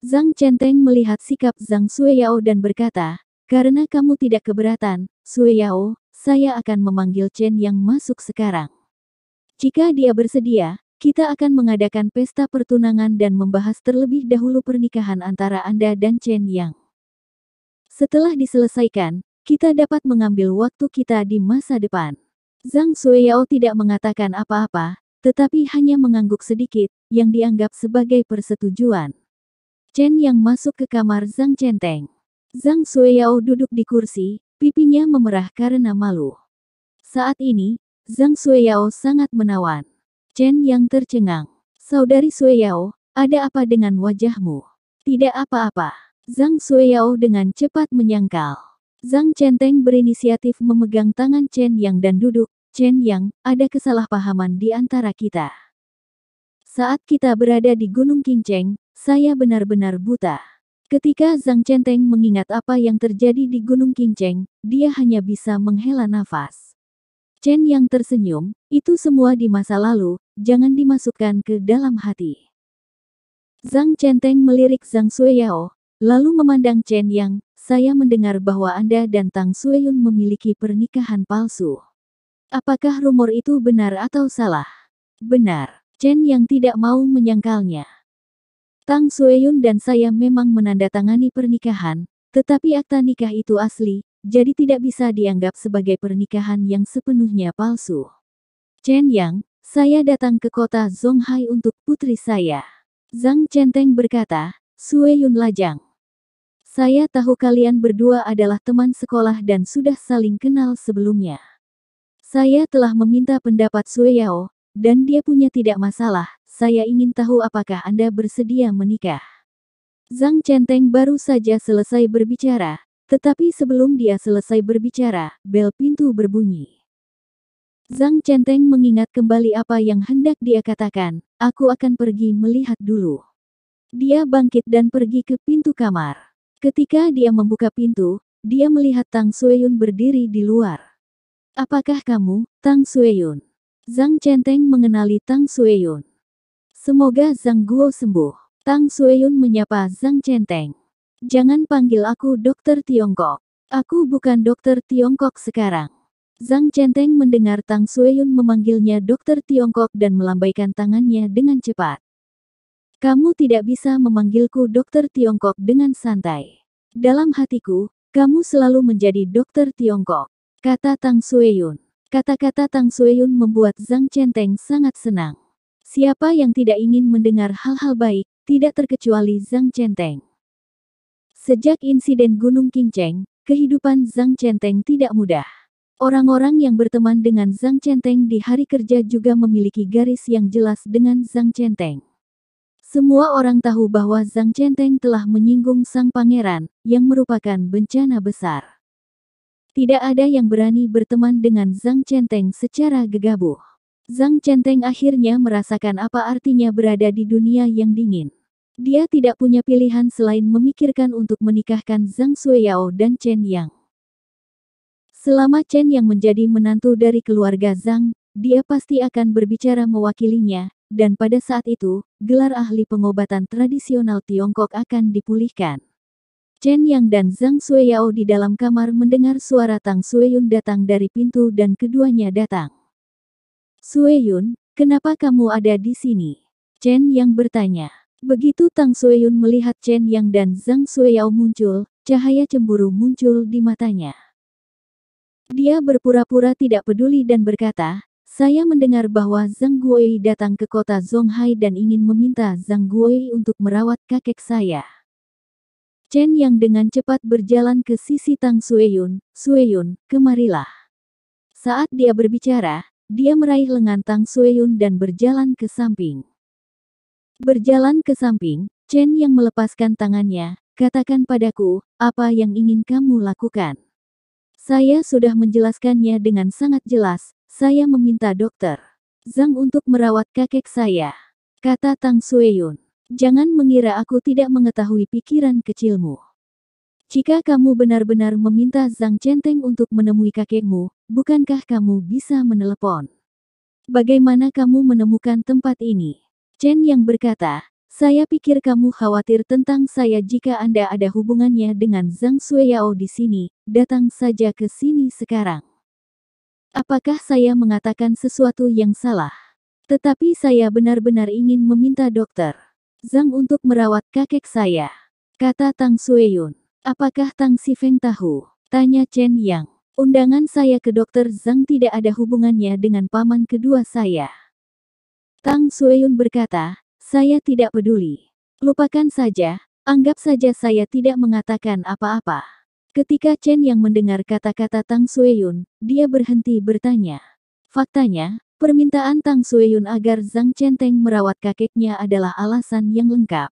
Zhang Chenteng melihat sikap Zhang Shuiyao dan berkata, "Karena kamu tidak keberatan, Shuiyao, saya akan memanggil Chen Yang masuk sekarang. Jika dia bersedia, kita akan mengadakan pesta pertunangan dan membahas terlebih dahulu pernikahan antara Anda dan Chen Yang. Setelah diselesaikan, kita dapat mengambil waktu kita di masa depan." Zhang Shuiyao tidak mengatakan apa-apa, tetapi hanya mengangguk sedikit, yang dianggap sebagai persetujuan. Chen Yang masuk ke kamar Zhang Chenteng. Zhang Shuiyao duduk di kursi, pipinya memerah karena malu. Saat ini, Zhang Shuiyao sangat menawan. Chen Yang tercengang. "Saudari Shuiyao, ada apa dengan wajahmu?" "Tidak apa-apa," Zhang Shuiyao dengan cepat menyangkal. Zhang Chenteng berinisiatif memegang tangan Chen Yang dan duduk. "Chen Yang, ada kesalahpahaman di antara kita. Saat kita berada di Gunung Qingcheng, saya benar-benar buta." Ketika Zhang Chenteng mengingat apa yang terjadi di Gunung Qingcheng, dia hanya bisa menghela nafas. Chen Yang tersenyum, "Itu semua di masa lalu, jangan dimasukkan ke dalam hati." Zhang Chenteng melirik Zhang Shuiyao, lalu memandang Chen Yang, "Saya mendengar bahwa Anda dan Tang Shuiyun memiliki pernikahan palsu. Apakah rumor itu benar atau salah?" "Benar," Chen Yang tidak mau menyangkalnya. "Tang Shuiyun dan saya memang menandatangani pernikahan, tetapi akta nikah itu asli, jadi tidak bisa dianggap sebagai pernikahan yang sepenuhnya palsu." "Chen Yang, saya datang ke kota Zhonghai untuk putri saya," Zhang Chenteng berkata. "Shuiyun lajang. Saya tahu kalian berdua adalah teman sekolah dan sudah saling kenal sebelumnya. Saya telah meminta pendapat Shuiyao, dan dia punya tidak masalah. Saya ingin tahu apakah Anda bersedia menikah." Zhang Chenteng baru saja selesai berbicara, tetapi sebelum dia selesai berbicara, bel pintu berbunyi. Zhang Chenteng mengingat kembali apa yang hendak dia katakan, "Aku akan pergi melihat dulu." Dia bangkit dan pergi ke pintu kamar. Ketika dia membuka pintu, dia melihat Tang Shuiyun berdiri di luar. "Apakah kamu, Tang Shuiyun?" Zhang Chenteng mengenali Tang Shuiyun. "Semoga Zhang Guo sembuh," Tang Shuiyun menyapa Zhang Chenteng. "Jangan panggil aku dokter Tiongkok. Aku bukan dokter Tiongkok sekarang." Zhang Chenteng mendengar Tang Shuiyun memanggilnya dokter Tiongkok dan melambaikan tangannya dengan cepat. "Kamu tidak bisa memanggilku dokter Tiongkok dengan santai. Dalam hatiku, kamu selalu menjadi dokter Tiongkok," kata Tang Shuiyun. Kata-kata Tang Shuiyun membuat Zhang Chenteng sangat senang. Siapa yang tidak ingin mendengar hal-hal baik, tidak terkecuali Zhang Chenteng. Sejak insiden Gunung Qingcheng, kehidupan Zhang Chenteng tidak mudah. Orang-orang yang berteman dengan Zhang Chenteng di hari kerja juga memiliki garis yang jelas dengan Zhang Chenteng. Semua orang tahu bahwa Zhang Chenteng telah menyinggung sang pangeran, yang merupakan bencana besar. Tidak ada yang berani berteman dengan Zhang Chenteng secara gegabah. Zhang Chenteng akhirnya merasakan apa artinya berada di dunia yang dingin. Dia tidak punya pilihan selain memikirkan untuk menikahkan Zhang Shuiyao dan Chen Yang. Selama Chen Yang menjadi menantu dari keluarga Zhang, dia pasti akan berbicara mewakilinya, dan pada saat itu, gelar ahli pengobatan tradisional Tiongkok akan dipulihkan. Chen Yang dan Zhang Xueyao di dalam kamar mendengar suara Tang Xueyun datang dari pintu dan keduanya datang. Xueyun, kenapa kamu ada di sini? Chen Yang bertanya. Begitu Tang Xueyun melihat Chen Yang dan Zhang Xueyao muncul, cahaya cemburu muncul di matanya. Dia berpura-pura tidak peduli dan berkata, saya mendengar bahwa Zhang Guowei datang ke kota Zhonghai dan ingin meminta Zhang Guowei untuk merawat kakek saya. Chen Yang dengan cepat berjalan ke sisi Tang Xueyun. Xueyun, kemarilah. Saat dia berbicara, dia meraih lengan Tang Xueyun dan berjalan ke samping. Berjalan ke samping, Chen Yang melepaskan tangannya. Katakan padaku, apa yang ingin kamu lakukan? Saya sudah menjelaskannya dengan sangat jelas. Saya meminta dokter Zhang untuk merawat kakek saya, kata Tang Xueyun. Jangan mengira aku tidak mengetahui pikiran kecilmu. Jika kamu benar-benar meminta Zhang Chenteng untuk menemui kakekmu, bukankah kamu bisa menelepon? Bagaimana kamu menemukan tempat ini? Chen Yang berkata, saya pikir kamu khawatir tentang saya jika Anda ada hubungannya dengan Zhang Xueyao di sini, datang saja ke sini sekarang. Apakah saya mengatakan sesuatu yang salah? Tetapi saya benar-benar ingin meminta dokter Zhang untuk merawat kakek saya, kata Tang Xueyun. Apakah Tang Sifeng tahu? Tanya Chen Yang. Undangan saya ke dokter Zhang tidak ada hubungannya dengan paman kedua saya. Tang Xueyun berkata, saya tidak peduli. Lupakan saja, anggap saja saya tidak mengatakan apa-apa. Ketika Chen Yang mendengar kata-kata Tang Xueyun, dia berhenti bertanya. Faktanya, permintaan Tang Xueyun agar Zhang Chenteng merawat kakeknya adalah alasan yang lengkap.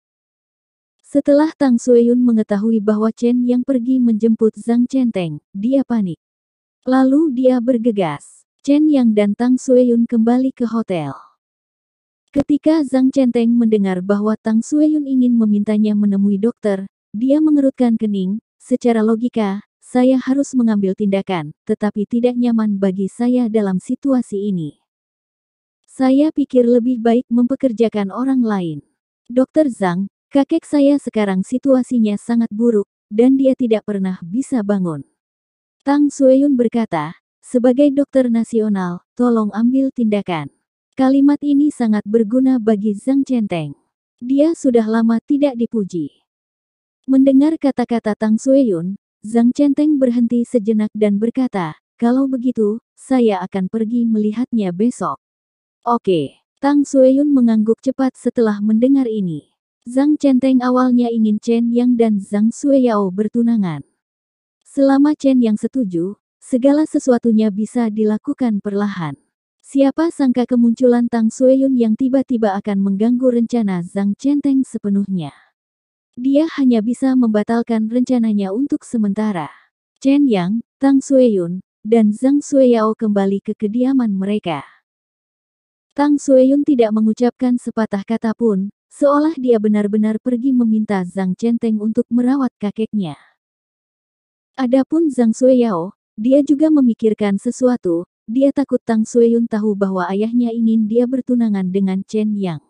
Setelah Tang Xueyun mengetahui bahwa Chen Yang pergi menjemput Zhang Chenteng, dia panik. Lalu dia bergegas. Chen Yang dan Tang Xueyun kembali ke hotel. Ketika Zhang Chenteng mendengar bahwa Tang Xueyun ingin memintanya menemui dokter, dia mengerutkan kening. Secara logika, saya harus mengambil tindakan, tetapi tidak nyaman bagi saya dalam situasi ini. Saya pikir lebih baik mempekerjakan orang lain. Dokter Zhang, kakek saya sekarang situasinya sangat buruk, dan dia tidak pernah bisa bangun. Tang Xueyun berkata, sebagai dokter nasional, tolong ambil tindakan. Kalimat ini sangat berguna bagi Zhang Chenteng. Dia sudah lama tidak dipuji. Mendengar kata-kata Tang Xueyun, Zhang Chenteng berhenti sejenak dan berkata, kalau begitu, saya akan pergi melihatnya besok. Oke, Tang Xueyun mengangguk cepat setelah mendengar ini. Zhang Chenteng awalnya ingin Chen Yang dan Zhang Xueyao bertunangan. Selama Chen Yang setuju, segala sesuatunya bisa dilakukan perlahan. Siapa sangka kemunculan Tang Xueyun yang tiba-tiba akan mengganggu rencana Zhang Chenteng sepenuhnya. Dia hanya bisa membatalkan rencananya untuk sementara. Chen Yang, Tang Xueyun, dan Zhang Xueyao kembali ke kediaman mereka. Tang Xueyun tidak mengucapkan sepatah kata pun, seolah dia benar-benar pergi meminta Zhang Chenteng untuk merawat kakeknya. Adapun Zhang Xueyao, dia juga memikirkan sesuatu, dia takut Tang Xueyun tahu bahwa ayahnya ingin dia bertunangan dengan Chen Yang.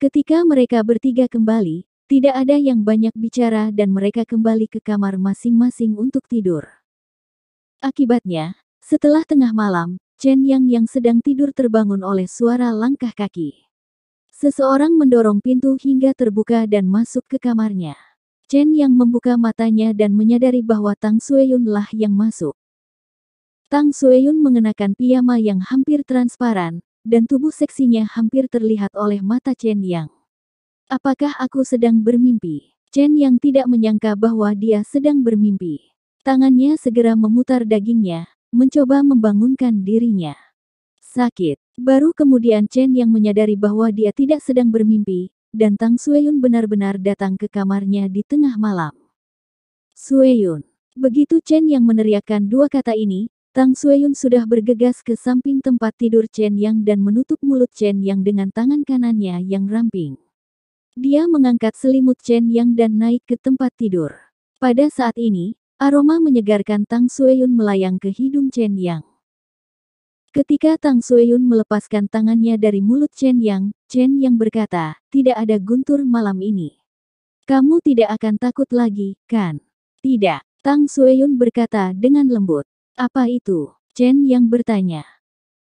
Ketika mereka bertiga kembali, tidak ada yang banyak bicara dan mereka kembali ke kamar masing-masing untuk tidur. Akibatnya, setelah tengah malam, Chen Yang sedang tidur terbangun oleh suara langkah kaki. Seseorang mendorong pintu hingga terbuka dan masuk ke kamarnya. Chen Yang membuka matanya dan menyadari bahwa Tang Xueyun lah yang masuk. Tang Xueyun mengenakan piyama yang hampir transparan, dan tubuh seksinya hampir terlihat oleh mata Chen Yang. Apakah aku sedang bermimpi? Chen Yang tidak menyangka bahwa dia sedang bermimpi. Tangannya segera memutar dagingnya, mencoba membangunkan dirinya. Sakit. Baru kemudian Chen Yang menyadari bahwa dia tidak sedang bermimpi, dan Tang Xueyun benar-benar datang ke kamarnya di tengah malam. Xueyun. Begitu Chen Yang meneriakkan dua kata ini, Tang Xueyun sudah bergegas ke samping tempat tidur Chen Yang dan menutup mulut Chen Yang dengan tangan kanannya yang ramping. Dia mengangkat selimut Chen Yang dan naik ke tempat tidur. Pada saat ini, aroma menyegarkan Tang Xueyun melayang ke hidung Chen Yang. Ketika Tang Xueyun melepaskan tangannya dari mulut Chen Yang berkata, tidak ada guntur malam ini. Kamu tidak akan takut lagi, kan? Tidak, Tang Sueyun berkata dengan lembut. Apa itu? Chen Yang bertanya.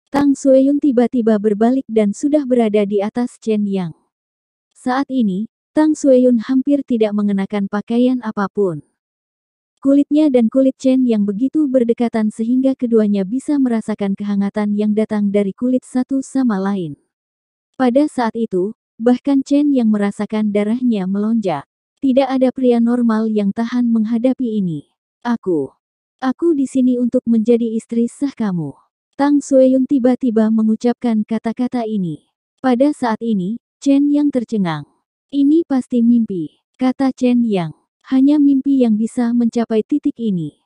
Tang Sueyun tiba-tiba berbalik dan sudah berada di atas Chen Yang. Saat ini, Tang Sueyun hampir tidak mengenakan pakaian apapun. Kulitnya dan kulit Chen Yang begitu berdekatan sehingga keduanya bisa merasakan kehangatan yang datang dari kulit satu sama lain. Pada saat itu, bahkan Chen Yang merasakan darahnya melonjak. Tidak ada pria normal yang tahan menghadapi ini. Aku di sini untuk menjadi istri sah kamu. Tang Sueyun tiba-tiba mengucapkan kata-kata ini. Pada saat ini, Chen Yang tercengang. Ini pasti mimpi, kata Chen Yang. Hanya mimpi yang bisa mencapai titik ini.